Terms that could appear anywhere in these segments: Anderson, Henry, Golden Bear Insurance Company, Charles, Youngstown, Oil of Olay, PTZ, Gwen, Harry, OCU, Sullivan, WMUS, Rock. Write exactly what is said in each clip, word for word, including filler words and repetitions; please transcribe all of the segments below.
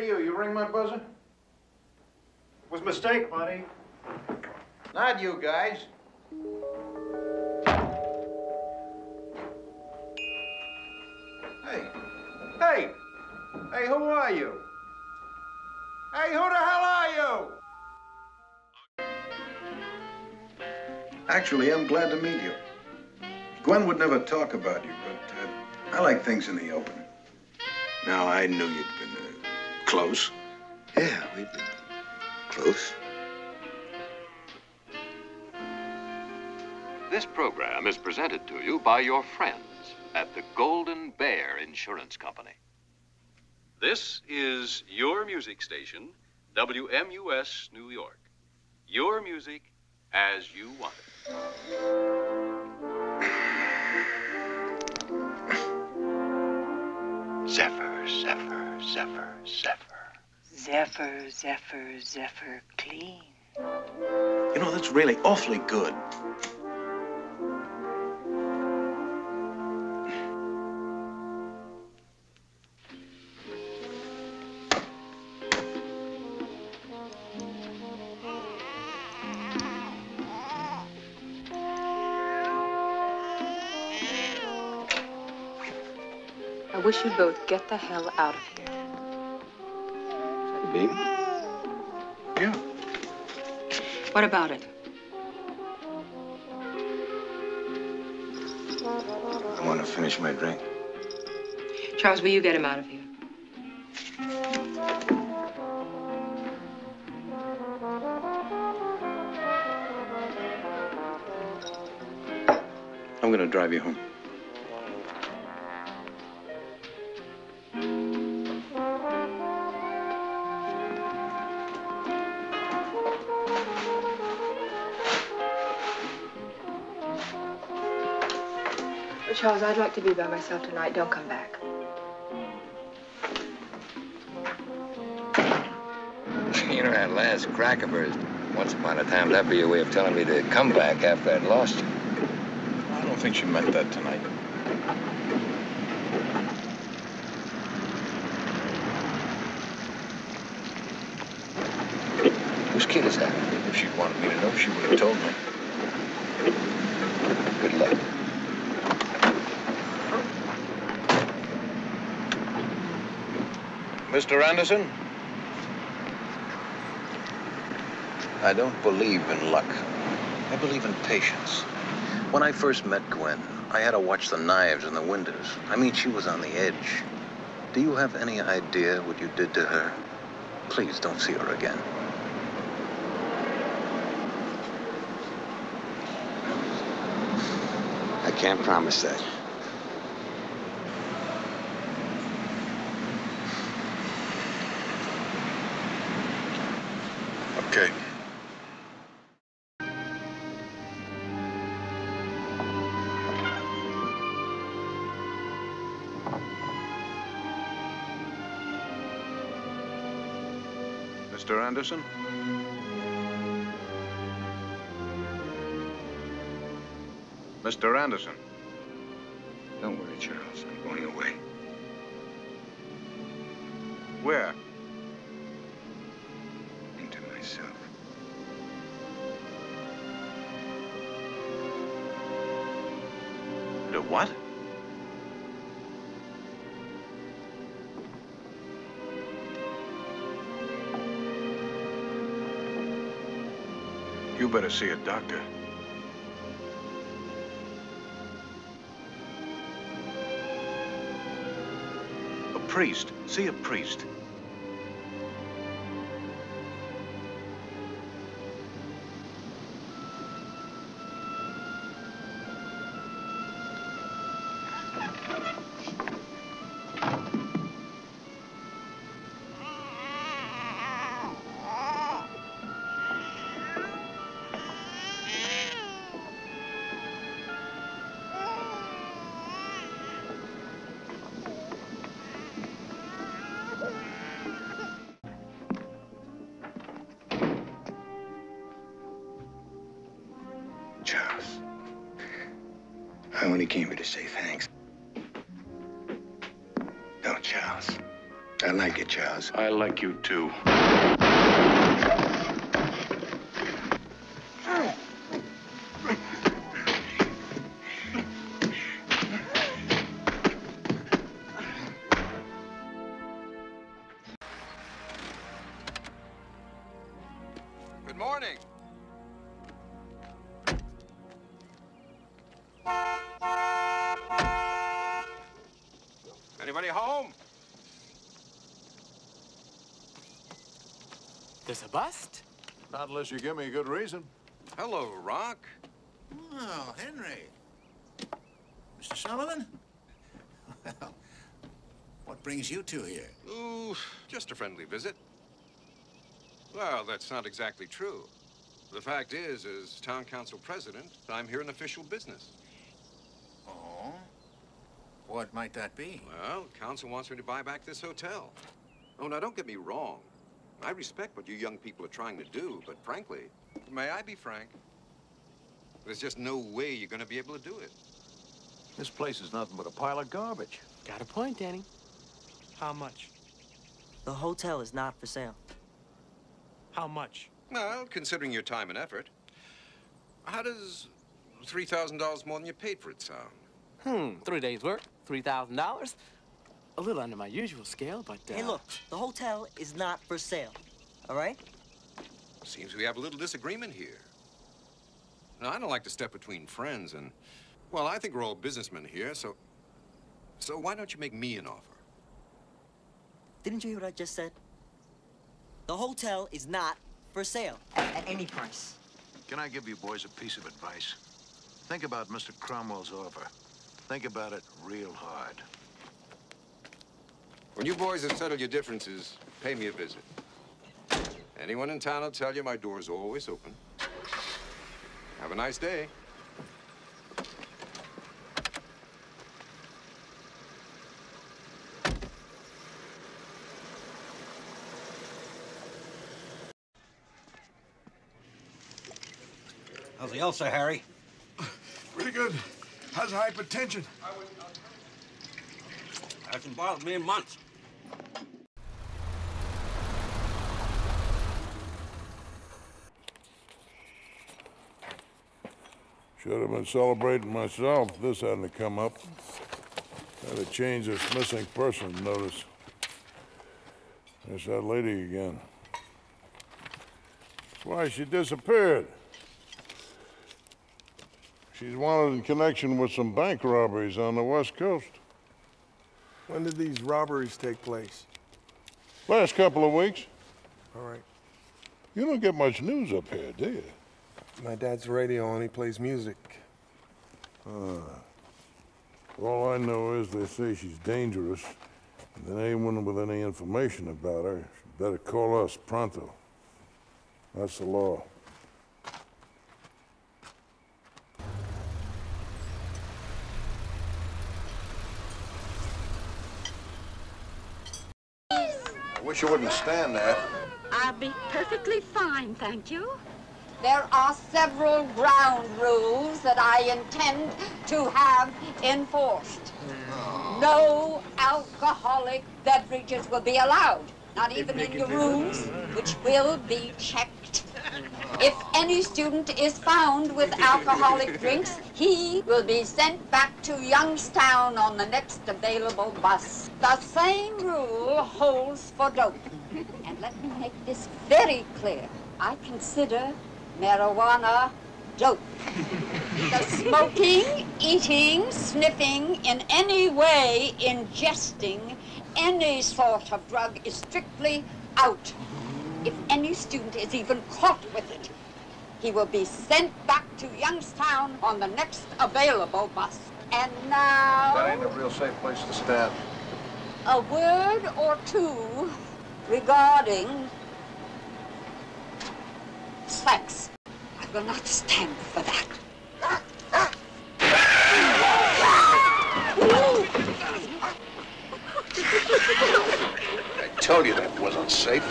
say to you, you ring my buzzer? It was a mistake, buddy. Not you guys. Hey. Hey. Hey, who are you? Hey, who the hell are you? Actually, I'm glad to meet you. Gwen would never talk about you, but uh, I like things in the open. Now, I knew you'd been uh, close. Yeah, we've been close. This program is presented to you by your friends at the Golden Bear Insurance Company. This is your music station, W M U S New York. Your music as you want it. Zephyr, zephyr, zephyr, zephyr. Zephyr, zephyr, zephyr, clean. You know, that's really awfully good. I wish you'd both get the hell out of here. Is that big? Yeah. What about it? I want to finish my drink. Charles, will you get him out of here? I'm going to drive you home. Charles, I'd like to be by myself tonight. Don't come back. You know, that last crack of hers, once upon a time, that'd be a way of telling me to come back after I'd lost you. I don't think she meant that tonight. Whose kid is that? If she'd wanted me to know, she would have told me. Good luck. Mister Anderson? I don't believe in luck. I believe in patience. When I first met Gwen, I had to watch the knives in the windows. I mean, she was on the edge. Do you have any idea what you did to her? Please don't see her again. I can't promise that. Okay. Mister Anderson? Mister Anderson? Don't worry, Charles. I'm going away. Where? Do what? You better see a doctor. A priest. See a priest. Charles, I only came here to say thanks. No, Charles, I like it, Charles. I like you, too. Good morning. Anybody home? There's a bust? Not unless you give me a good reason. Hello, Rock. Oh, Henry. Mister Sullivan? Well, what brings you two here? Ooh, just a friendly visit. Well, that's not exactly true. The fact is, as town council president, I'm here in official business. Oh? What might that be? Well, council wants me to buy back this hotel. Oh, now, don't get me wrong. I respect what you young people are trying to do, but frankly, may I be frank? There's just no way you're going to be able to do it. This place is nothing but a pile of garbage. Got a point, Danny. How much? The hotel is not for sale. How much? Well, considering your time and effort, how does three thousand dollars more than you paid for it sound? Hmm, three days' work, three thousand dollars. A little under my usual scale, but... Uh... Hey, look, the hotel is not for sale, all right? Seems we have a little disagreement here. Now, I don't like to step between friends, and... Well, I think we're all businessmen here, so... So why don't you make me an offer? Didn't you hear what I just said? The hotel is not for sale at, at any price. Can I give you boys a piece of advice? Think about Mister Cromwell's offer. Think about it real hard. When you boys have settled your differences, pay me a visit. Anyone in town will tell you my door's always open. Have a nice day. How's the ulcer, Harry? Pretty good. How's the hypertension? Hasn't bothered me in months. Should have been celebrating myself if this hadn't come up. Had to change this missing person notice. There's that lady again. That's why she disappeared. She's wanted in connection with some bank robberies on the West Coast. When did these robberies take place? Last couple of weeks. All right. You don't get much news up here, do you? My dad's radio and he plays music. Uh, all I know is they say she's dangerous, and that anyone with any information about her should better call us pronto. That's the law. I wish you wouldn't stand there. I'll be perfectly fine, thank you. There are several ground rules that I intend to have enforced. No, no alcoholic beverages will be allowed, not even in your rooms, which will be checked. If any student is found with alcoholic drinks, he will be sent back to Youngstown on the next available bus. The same rule holds for dope. And let me make this very clear. I consider marijuana dope. The smoking, eating, sniffing, in any way ingesting any sort of drug is strictly out. If any student is even caught with it, he will be sent back to Youngstown on the next available bus. And now... That ain't a real safe place to stand. A word or two regarding sex. I will not stand for that. I told you that wasn't safe.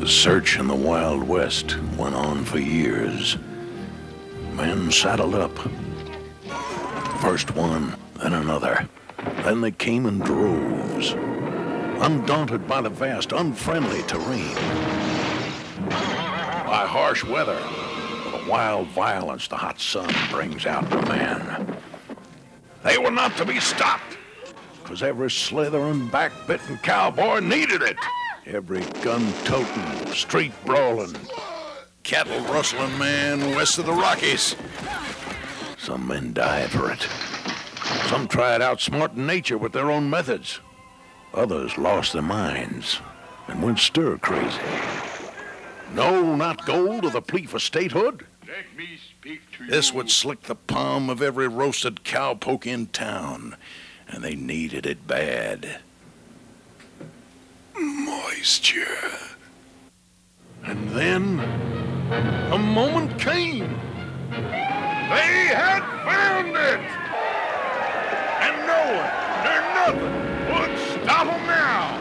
The search in the Wild West went on for years. Men saddled up. First one, then another. Then they came in droves, undaunted by the vast, unfriendly terrain, by harsh weather, the wild violence the hot sun brings out to man. They were not to be stopped, because every slithering, back-bitten cowboy needed it. Every gun-toting, street-brawling, cattle-rustling man west of the Rockies. Some men died for it. Some tried outsmarting nature with their own methods. Others lost their minds and went stir-crazy. No, not gold or the plea for statehood. Let me speak to you. This would slick the palm of every roasted cowpoke in town, and they needed it bad. Moisture. And then a moment came. They had found it! And no one, nor nothing, would stop them now!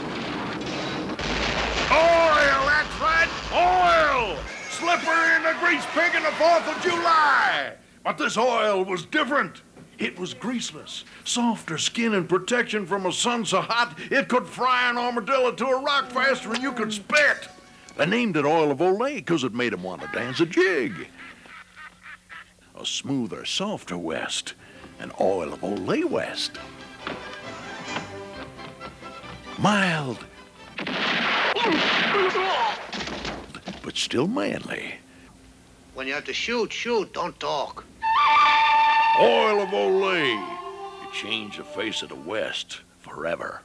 Oil, that's right, oil! Slippery in the grease pig in the fourth of July! But this oil was different. It was greaseless, softer skin and protection from a sun so hot it could fry an armadillo to a rock faster than you could spit. They named it Oil of Olay because it made them want to dance a jig. A smoother, softer West, an Oil of Olay West. Mild, but still manly. When you have to shoot, shoot, don't talk. Oil of Olay. It changed the face of the West forever.